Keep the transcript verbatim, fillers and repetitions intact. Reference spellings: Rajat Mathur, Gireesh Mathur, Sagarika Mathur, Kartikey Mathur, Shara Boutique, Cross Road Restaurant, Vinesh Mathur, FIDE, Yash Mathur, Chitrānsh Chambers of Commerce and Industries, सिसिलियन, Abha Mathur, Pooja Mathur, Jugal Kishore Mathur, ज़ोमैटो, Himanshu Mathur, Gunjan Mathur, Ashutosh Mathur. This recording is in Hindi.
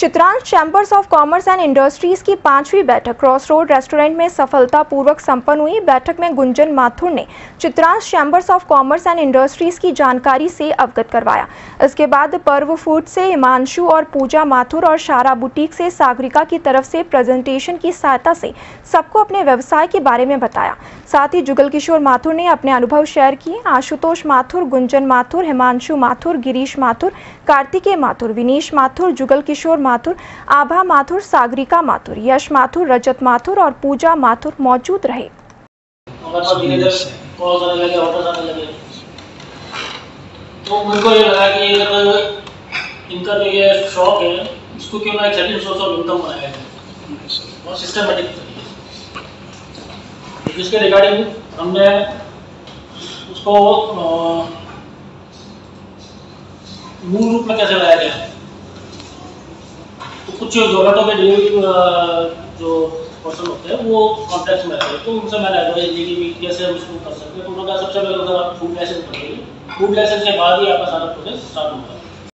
Chitransh chambers of commerce and industries की पांचवी बैठक क्रॉस रोड रेस्टोरेंट में सफलतापूर्वक संपन्न हुई। बैठक में गुंजन माथुर ने Chitransh chambers of commerce and industries की जानकारी से अवगत करवाया। इसके बाद पर्व फूड से हिमांशु और पूजा माथुर और शारा बुटीक से सागरिका की तरफ से प्रेजेंटेशन की सहायता से सबको अपने व्यवसाय के बारे में बताया। साथ ही जुगल किशोर माथुर ने अपने अनुभव शेयर किए। आशुतोष माथुर, गुंजन माथुर, हिमांशु माथुर, गिरीश माथुर, कार्तिकेय माथुर, विनेश माथुर, जुगल किशोर माथुर, आभा माथुर, सागरिका माथुर, यश माथुर, रजत माथुर और पूजा माथुर मौजूद रहे। तो मुझको ये लगा कि अगर इनका जो ये शौक है इसको क्यों ना सेकंड सोर्स ऑफ इनकम बनाया जाए और सिस्टमेटिक तरीके से। इसके रिगार्डिंग हमने उसको मूल रूप में कैसे लाया गया, तो कुछ ज़ोमैटो के डिलीवरी जो पर्सन होते हैं वो कॉन्टैक्ट में आते हैं, तो उनसे मैंने एडवाइस दी कि कैसे हम इसको कर सकते हैं। तो उन्होंने कहा सबसे पहले तो आप फूड लाइसेंस बनाइए, फूड लाइसेंस के बाद ही आपका सारा प्रोसेस स्टार्ट होगा।